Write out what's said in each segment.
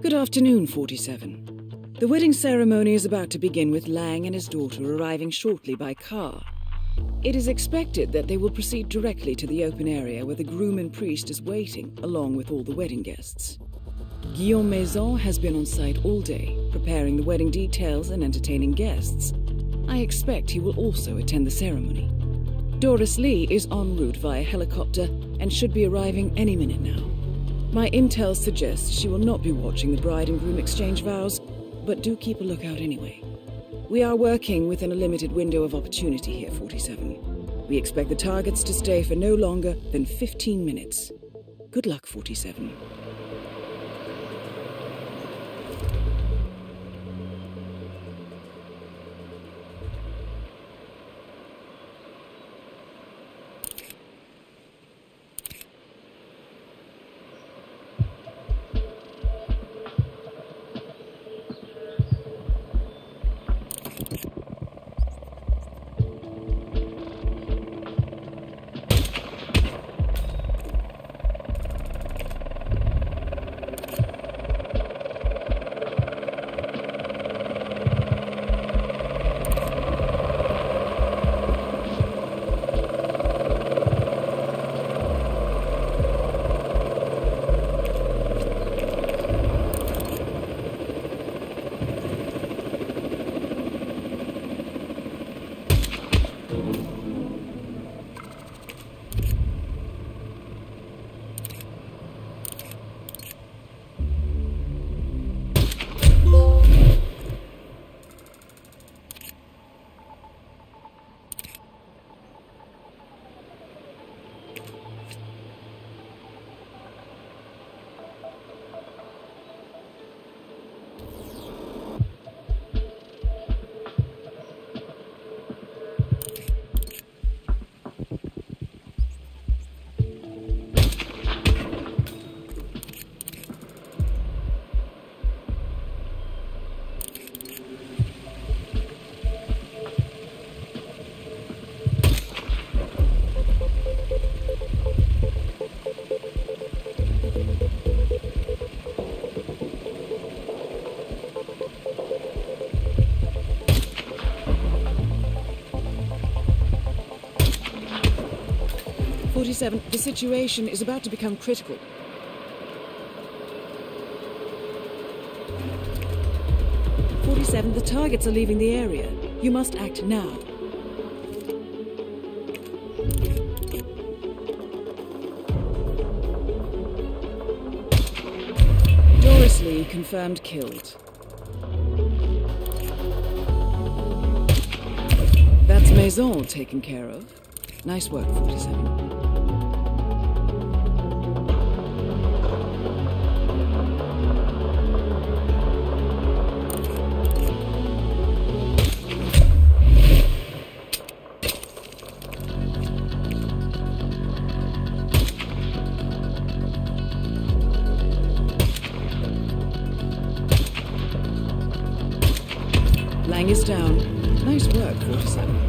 Good afternoon, 47. The wedding ceremony is about to begin with Lang and his daughter arriving shortly by car. It is expected that they will proceed directly to the open area where the groom and priest is waiting, along with all the wedding guests. Guillaume Maison has been on site all day, preparing the wedding details and entertaining guests. I expect he will also attend the ceremony. Doris Lee is en route via helicopter and should be arriving any minute now. My intel suggests she will not be watching the bride and groom exchange vows, but do keep a lookout anyway. We are working within a limited window of opportunity here, 47. We expect the targets to stay for no longer than 15 minutes. Good luck, 47. The situation is about to become critical. The targets are leaving the area. You must act now. 47. Doris Lee confirmed killed. That's Maison taken care of. Nice work, 47. Lang is down. Nice work, 47.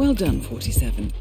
Well done, 47.